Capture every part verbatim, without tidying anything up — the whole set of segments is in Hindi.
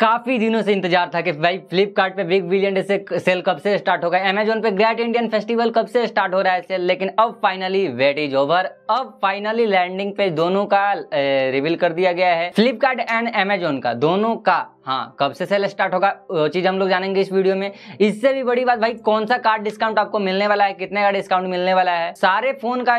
काफी दिनों से इंतजार था कि भाई फ्लिपकार्ट पे बिग बिलियन डे से सेल कब से स्टार्ट होगा, अमेजोन पे ग्रेट इंडियन फेस्टिवल कब से स्टार्ट हो रहा है सेल, लेकिन अब फाइनली वेट इज ओवर। अब फाइनली लैंडिंग पेज दोनों का रिवील कर दिया गया है, फ्लिपकार्ट एंड अमेजोन का, दोनों का। हाँ, कब से सेल स्टार्ट होगा वो चीज हम लोग जानेंगे इस वीडियो में। इससे भी बड़ी बात भाई, कौन सा कार्ड डिस्काउंट आपको मिलने वाला है, कितने का डिस्काउंट मिलने वाला है, सारे फोन का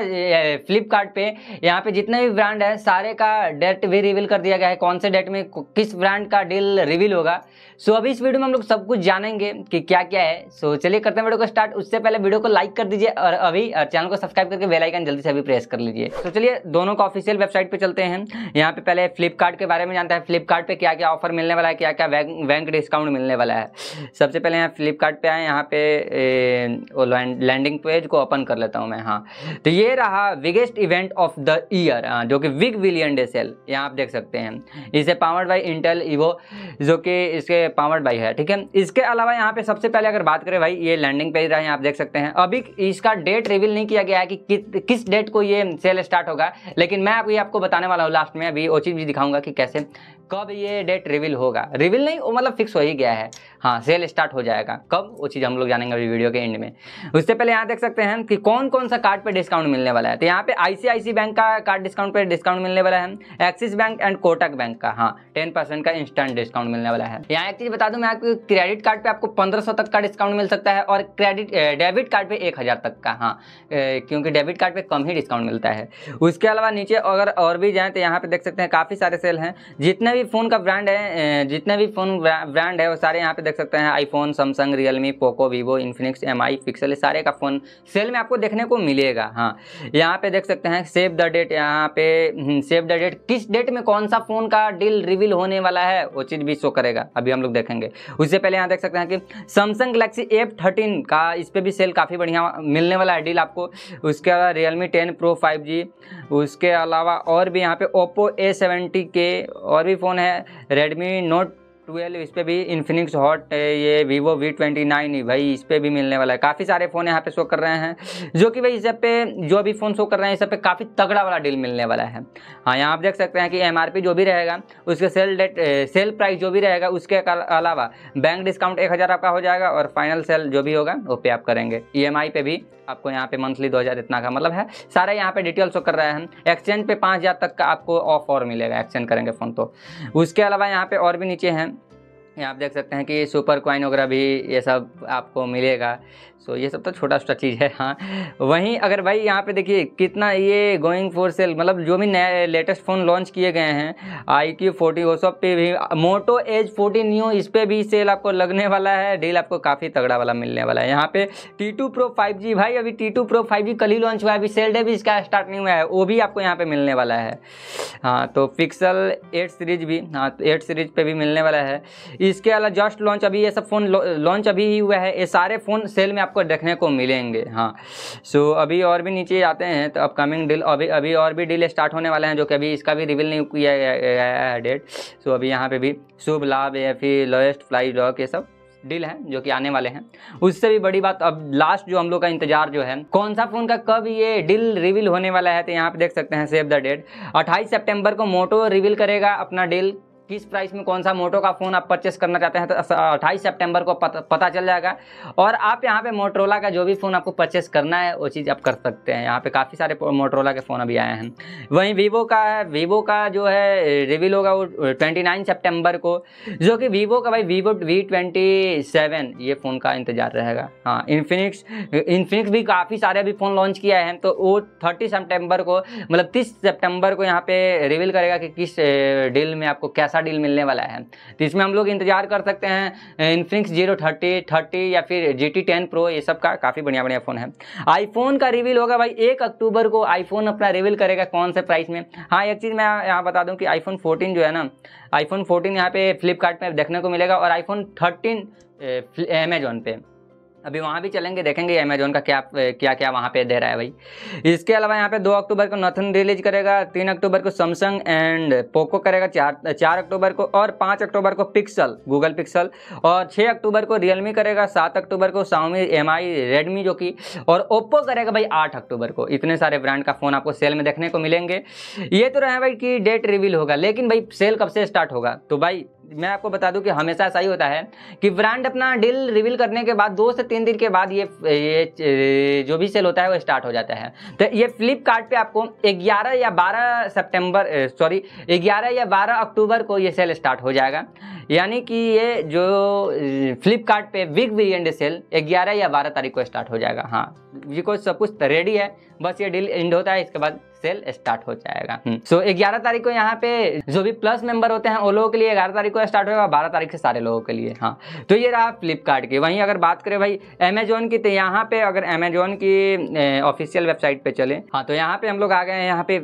फ्लिपकार्ट पे यहाँ पे जितने भी ब्रांड है सारे का डेट भी रिवील कर दिया गया है, कौन से डेट में किस ब्रांड का डील रिवील होगा। सो अभी इस वीडियो में हम लोग सब कुछ जानेंगे कि क्या क्या है। सो चलिए करते हैं वीडियो को स्टार्ट। उससे पहले वीडियो को लाइक कर दीजिए और अभी और चैनल को सब्सक्राइब करके बेल आइकन जल्दी से अभी प्रेस कर लीजिए। तो चलिए दोनों का ऑफिशियल वेबसाइट पे चलते हैं। यहाँ पे पहले फ्लिपकार्ट के बारे में जानते हैं, फ्लिपकार्ट पे क्या क्या ऑफर मिलने वाला है, क्या क्या बैंक डिस्काउंट मिलने वाला है। सबसे पहले यहाँ फ्लिपकार्ट पे आए, यहाँ पे लैंडिंग पेज को ओपन कर लेता हूँ मैं। हाँ, तो ये रहा biggest event of the year जो कि बिग बिलियन डे सेल, यहाँ आप देख सकते हैं। इसे पावर्ड बाय इंटेल इवो जो कि इसके पावर्ड बाय है, ठीक है। इसके अलावा यहाँ पे सबसे पहले अगर बात करें भाई, ये लैंडिंग पेज रहा है, आप देख सकते हैं। अभी इसका डेट रिवील नहीं किया गया है कि, कि किस किस डेट को ये सेल स्टार्ट होगा, लेकिन मैं अभी आपको बताने वाला हूँ लास्ट में। अभी वो चीज़ भी दिखाऊंगा कि कैसे कब ये डेट रिवील होगा, रिवील नहीं वो मतलब फिक्स हो ही गया है। हाँ, सेल स्टार्ट हो जाएगा कब वो चीज़ हम लोग जानेंगे अभी वीडियो के एंड में। उससे पहले यहाँ देख सकते हैं कि कौन कौन सा कार्ड पे डिस्काउंट मिलने वाला है। तो यहाँ पे आईसीआईसीआई बैंक का कार्ड डिस्काउंट पे डिस्काउंट मिलने वाला है, Axis bank and Kotak bank का। हाँ, टेन परसेंट का इंस्टेंट डिस्काउंट मिलने वाला है। यहाँ एक चीज़ बता दूँ मैं आपको, क्रेडिट कार्ड पर आपको पंद्रह सौ तक का डिस्काउंट मिल सकता है और क्रेडिट डेबिट कार्ड पर एक हज़ार तक का। हाँ, क्योंकि डेबिट कार्ड पर कम ही डिस्काउंट मिलता है। उसके अलावा नीचे अगर और भी जाएँ तो यहाँ पर देख सकते हैं काफ़ी सारे सेल हैं। जितने भी फ़ोन का ब्रांड है, जितने भी फ़ोन ब्रांड है वो सारे यहाँ पे देख सकते हैं। IPhone, Samsung, Realme, Poco, Vivo, Infinix, MI, Pixel, सारे का फ़ोन सेल में आपको देखने को मिलेगा। हाँ, यहाँ पे देख सकते हैं सेव द डेट, यहाँ पे सेव द डेट, किस डेट में कौन सा फ़ोन का डील रिवील होने वाला है वो चीज़ भी शो करेगा, अभी हम लोग देखेंगे। उससे पहले यहाँ देख सकते हैं कि सैमसंग गलेक्सी ए थर्टीन का, इस पर भी सेल काफ़ी बढ़िया मिलने वाला है डील आपको। उसके अलावा Realme ten pro five G, उसके अलावा और भी यहाँ पे ओप्पो ए सेवेंटी के और भी फ़ोन है, रेडमी नोट ट्वेल्व, इस पर भी इन्फिनिक्स हॉट, ये वीवो वी ट्वेंटी नाइन भाई, इस पर भी मिलने वाला है। काफ़ी सारे फ़ोन यहाँ पे शो कर रहे हैं जो कि भाई इस सब पे जो भी फ़ोन शो कर रहे हैं इस सब पे काफ़ी तगड़ा वाला डील मिलने वाला है। हाँ, यहाँ आप देख सकते हैं कि एमआरपी जो भी रहेगा, उसके सेल डेट सेल प्राइस जो भी रहेगा, उसके अलावा बैंक डिस्काउंट एक हज़ार आपका हो जाएगा और फाइनल सेल जो भी होगा वो पे आप करेंगे। ई एम आई पे भी आपको यहाँ पे मंथली दो हज़ार इतना का मतलब है, सारा यहाँ पे डिटेल शो कर रहे हैं। एक्सचेंज पे पाँच हज़ार तक का आपको ऑफ और मिलेगा एक्सचेंज करेंगे फ़ोन तो। उसके अलावा यहाँ पे और भी नीचे हैं, यहाँ आप देख सकते हैं कि सुपर कॉइन वगैरह भी ये सब आपको मिलेगा। सो ये सब तो छोटा छोटा चीज़ है। हाँ, वहीं अगर भाई यहाँ पे देखिए कितना ये गोइंग फॉर सेल, मतलब जो भी नए लेटेस्ट फ़ोन लॉन्च किए गए हैं, आई क्यू फोर्टी वो सब पे भी, मोटो एज फोर्टी न्यू, इस पर भी सेल आपको लगने वाला है, डील आपको काफ़ी तगड़ा वाला मिलने वाला है। यहाँ पे T two pro five G भाई, अभी T two pro five G कल ही लॉन्च हुआ है, अभी सेल डे भी इसका स्टार्ट नहीं हुआ है, वो भी आपको यहाँ पर मिलने वाला है। हाँ, तो पिक्सल एट सीरीज भी, हाँ एट सीरीज पर भी मिलने वाला है। इसके अलावा जस्ट लॉन्च, अभी ये सब फ़ोन लॉन्च अभी ही हुआ है, ये सारे फ़ोन सेल में आपको देखने को मिलेंगे। हाँ, सो अभी और भी नीचे आते हैं तो अपकमिंग डील, अभी अभी और भी डील स्टार्ट होने वाले हैं जो कि अभी इसका भी रिवील नहीं किया गया है डेट। सो अभी यहाँ पे भी शुभ लाभ या फिर लोएस्ट फ्लाई डॉक, ये सब डील है जो कि आने वाले हैं। उससे भी बड़ी बात, अब लास्ट जो हम लोग का इंतजार जो है, कौन सा फ़ोन का कब ये डील रिवील होने वाला है। तो यहाँ पर देख सकते हैं सेव द डेट, अट्ठाईस सेप्टेम्बर को मोटो रिवील करेगा अपना डील, किस प्राइस में कौन सा मोटो का फ़ोन आप परचेस करना चाहते हैं। तो अट्ठाईस सितंबर को पत, पता चल जाएगा और आप यहाँ पे मोटरोला का जो भी फ़ोन आपको परचेस करना है वो चीज़ आप कर सकते हैं। यहाँ पे काफ़ी सारे मोटरोला के फ़ोन अभी आए हैं। वहीं वीवो का है, वीवो का जो है रिवील होगा वो उनतीस सितंबर को, जो कि वीवो का भाई वीवो वी ट्वेंटी सेवन, ये फ़ोन का इंतजार रहेगा। हाँ, इन्फिनिक्स इन्फिनिक्स भी काफ़ी सारे अभी फ़ोन लॉन्च किया है, तो वो तीस सितंबर को, मतलब तीस सितंबर को यहाँ पे रिवील करेगा कि किस डील में आपको कैसा डील मिलने वाला है। तो इसमें हम लोग इंतजार कर सकते हैं इन्फिनिक्स जीरो थर्टी थर्टी या फिर जीटी टेन प्रो, ये सब का काफ़ी बढ़िया बढ़िया फ़ोन है। आईफोन का रिवील होगा भाई एक अक्टूबर को, आईफोन अपना रिवील करेगा कौन से प्राइस में। हाँ, एक चीज़ मैं यहाँ बता दूँ कि आईफोन फोर्टीन जो है ना, आईफोन फोर्टीन यहाँ पे फ्लिपकार्ट में देखने को मिलेगा और आईफोन थर्टीन अमेजोन पे, अभी वहाँ भी चलेंगे देखेंगे अमेजोन का क्या क्या क्या वहाँ पे दे रहा है भाई। इसके अलावा यहाँ पे दो अक्टूबर को नथिंग रिलीज करेगा, तीन अक्टूबर को सैमसंग एंड पोको करेगा, चार चार अक्टूबर को, और पाँच अक्टूबर को पिक्सल, गूगल पिक्सल, और छः अक्टूबर को रियलमी करेगा, सात अक्टूबर को शाओमी, एम आई, रेडमी जो कि, और ओप्पो करेगा भाई आठ अक्टूबर को। इतने सारे ब्रांड का फ़ोन आपको सेल में देखने को मिलेंगे। ये तो रहे भाई कि डेट रिवील होगा, लेकिन भाई सेल कब से स्टार्ट होगा, तो भाई मैं आपको बता दूं कि हमेशा ऐसा ही होता है कि ब्रांड अपना डील रिवील करने के बाद दो से तीन दिन के बाद ये ये जो भी सेल होता है वो स्टार्ट हो जाता है। तो ये फ्लिपकार्ट पे आपको ग्यारह या बारह सितंबर सॉरी ग्यारह या बारह अक्टूबर को ये सेल स्टार्ट हो जाएगा, यानी कि ये जो फ्लिपकार्ट पे बिग बिलियन सेल ग्यारह या बारह तारीख को स्टार्ट हो जाएगा। हाँ, बिकॉज सब कुछ रेडी है, बस ये डील एंड होता है, इसके बाद सेल स्टार्ट हो जाएगा। सो ग्यारह तारीख को यहाँ पे जो भी प्लस मेंबर होते हैं उन लोगों के लिए ग्यारह तारीख को स्टार्ट होगा, बारह तारीख से सारे लोगों के लिए। हाँ, तो ये रहा फ्लिपकार्ट की। वहीं अगर बात करें भाई अमेजोन की, तो यहाँ पे अगर अमेजोन की ऑफिशियल वेबसाइट पे चले, हाँ, तो यहाँ पे हम लोग आ गए हैं यहाँ पे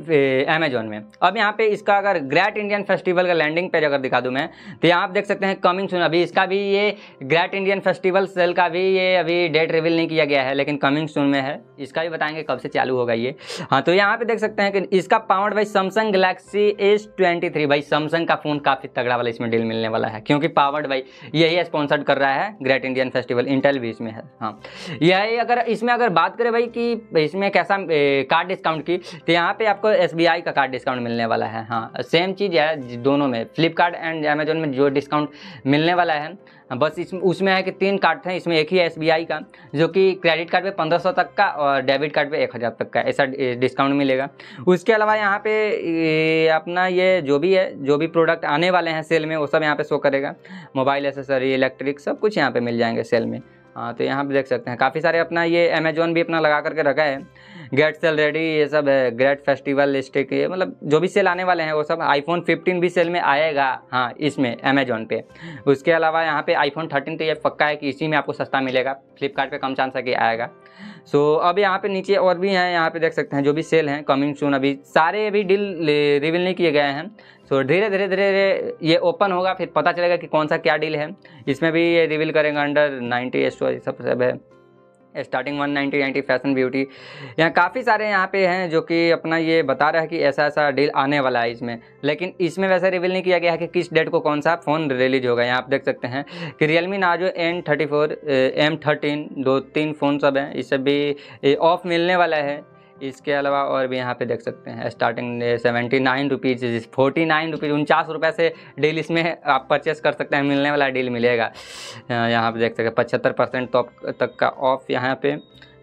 अमेजोन में। अब यहाँ पे इसका अगर ग्रेट इंडियन फेस्टिवल का लैंडिंग पेज अगर दिखा दूँ मैं, तो यहाँ आप देख सकते हैं कमिंग सून। अभी इसका भी ये ग्रेट इंडियन फेस्टिवल सेल का भी ये अभी डेट रिवील नहीं किया गया है, लेकिन कमिंग सून में है, इसका भी बताएंगे कब से चालू होगा ये। हाँ, तो यहाँ पे देख सकते हैं कि इसका पाउंड भाई Samsung Galaxy S twenty three, भाई Samsung का फोन काफी तगड़ा वाला इसमें डील मिलने वाला है, क्योंकि पावर्ड भाई यही स्पॉन्सर्ड कर रहा है ग्रेट इंडियन फेस्टिवल, इंटेल भी इसमें है। हाँ, यही अगर इसमें अगर बात करें भाई कि इसमें कैसा कार्ड डिस्काउंट की, तो यहाँ पे आपको एस बी आई का कार्ड डिस्काउंट मिलने वाला है। हाँ, सेम चीज़ है दोनों में, फ्लिपकार्ट एंड अमेजोन में जो डिस्काउंट मिलने वाला है, बस इस उसमें है कि तीन कार्ड थे, इसमें एक ही है एस बी आई का, जो कि क्रेडिट कार्ड पे पंद्रह सौ तक का और डेबिट कार्ड पे एक हज़ार तक का ऐसा डिस्काउंट मिलेगा। उसके अलावा यहाँ पे ये अपना ये जो भी है जो भी प्रोडक्ट आने वाले हैं सेल में वो सब यहाँ पे शो करेगा, मोबाइल एसेसरी, इलेक्ट्रिक, सब कुछ यहाँ पे मिल जाएंगे सेल में। हाँ, तो यहाँ पे देख सकते हैं काफ़ी सारे अपना ये अमेजोन भी अपना लगा करके रखा है, गेट सेल रेडी, ये सब है, ग्रेट फेस्टिवल स्टिक, ये मतलब जो भी सेल आने वाले हैं वो सब। आईफोन फिफ्टीन भी सेल में आएगा, हाँ, इसमें अमेजोन पे। उसके अलावा यहाँ पे आईफोन थर्टीन तो ये पक्का है कि इसी में आपको सस्ता मिलेगा, फ्लिपकार्ट पे कम चांस है कि आएगा। सो so, अब यहाँ पे नीचे और भी हैं, यहाँ पे देख सकते हैं जो भी सेल हैं कमिंग सून, अभी सारे अभी डील रिवील नहीं किए गए हैं। सो so, धीरे धीरे धीरे धीरे ये ओपन होगा, फिर पता चलेगा कि कौन सा क्या डील है। इसमें भी ये रिवील करेंगे अंडर नाइन्टी स्टोरी सब सब है, starting one ninety ninety, fashion, beauty, यहाँ काफ़ी सारे यहाँ पे हैं जो कि अपना ये बता रहा है कि ऐसा ऐसा डील आने वाला है इसमें, लेकिन इसमें वैसा रिवील नहीं किया गया है कि किस डेट को कौन सा फ़ोन रिलीज होगा। यहाँ आप देख सकते हैं कि Realme Narzo N thirty four, M thirteen, दो तीन फ़ोन सब हैं, इससे भी ऑफ मिलने वाला है। इसके अलावा और भी यहाँ पे देख सकते हैं starting seventy nine rupees, forty nine rupees, उनचास रुपये से डील इसमें आप परचेस कर सकते हैं, मिलने वाला डील मिलेगा। यहाँ पे देख सकते हैं पचहत्तर परसेंट तक का ऑफ यहाँ पे,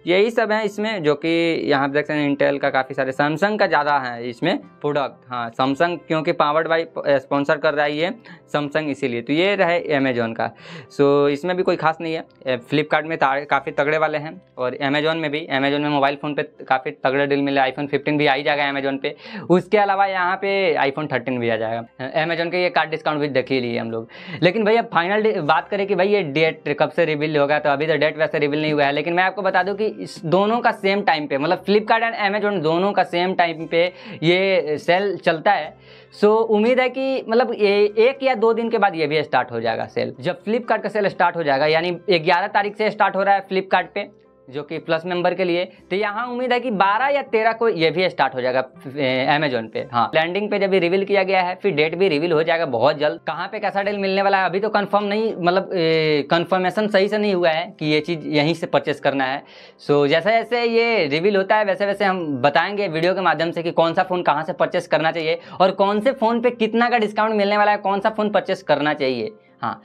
यही सब है इसमें, जो कि यहाँ पे देख सकते हैं इंटेल का काफ़ी सारे, सैमसंग का ज़्यादा है इसमें प्रोडक्ट। हाँ, सैमसंग क्योंकि पावर्ड बाई स्पॉन्सर कर रहा है ये सैमसंग, इसीलिए। तो ये रहे अमेजोन का। सो इसमें भी कोई खास नहीं है, फ्लिपकार्ट में काफ़ी तगड़े वाले हैं, और अमेजोन में भी, अमेजोन में मोबाइल फ़ोन पे काफ़ी तगड़े डील मिले। आईफोन फिफ्टीन भी आ ही जाएगा अमेजोन पे, उसके अलावा यहाँ पे आईफोन थर्टीन भी आ जाएगा अमेजोन के। ये कार्ड डिस्काउंट भी देख ही लिए हम लोग, लेकिन भैया फाइनल बात करें कि भाई ये डेट कब से रिवील होगा, तो अभी तो डेट वैसे रिवील नहीं हुआ है, लेकिन मैं आपको बता दूँ कि इस दोनों का सेम टाइम पे, मतलब फ्लिपकार्ट एंड अमेजोन दोनों का सेम टाइम पे ये सेल चलता है। सो उम्मीद है कि मतलब एक या दो दिन के बाद ये भी स्टार्ट हो जाएगा सेल, जब फ्लिपकार्ट का सेल स्टार्ट हो जाएगा, यानी ग्यारह तारीख से स्टार्ट हो रहा है फ्लिपकार्ट पे जो कि प्लस मेंबर के लिए, तो यहाँ उम्मीद है कि बारह या तेरह को ये भी स्टार्ट हो जाएगा अमेजोन पे। हाँ, लैंडिंग पे जब रिवील किया गया है, फिर डेट भी रिवील हो जाएगा बहुत जल्द, कहाँ पे कैसा डील मिलने वाला है अभी तो कंफर्म नहीं, मतलब कंफर्मेशन सही से नहीं हुआ है कि ये चीज़ यहीं से परचेस करना है। सो जैसे जैसे ये रिवील होता है वैसे वैसे हम बताएंगे वीडियो के माध्यम से कि कौन सा फ़ोन कहाँ से परचेस करना चाहिए और कौन से फ़ोन पर कितना का डिस्काउंट मिलने वाला है, कौन सा फ़ोन परचेस करना चाहिए। हाँ,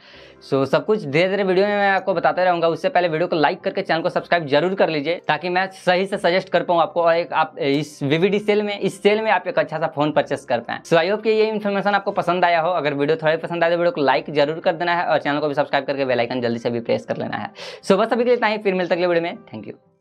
सो so, सब कुछ धीरे धीरे वीडियो में मैं आपको बताते रहूँगा। उससे पहले वीडियो को लाइक करके चैनल को सब्सक्राइब जरूर कर लीजिए, ताकि मैं सही से सजेस्ट कर पाऊँ आपको और एक आप इस वीवीडी सेल में इस सेल में आप एक अच्छा सा फोन परचेस कर पाएँ। सो आई होप कि ये इन्फॉर्मेशन आपको पसंद आया हो। अगर वीडियो थोड़ा पसंद आया तो वीडियो को लाइक जरूर कर देना है और चैनल को भी सब्सक्राइब करके बेल आइकन जल्दी से भी प्रेस कर लेना है। सो so, बस अभी के लिए इतना ही, फिर मिलते अगले वीडियो में। Thank you.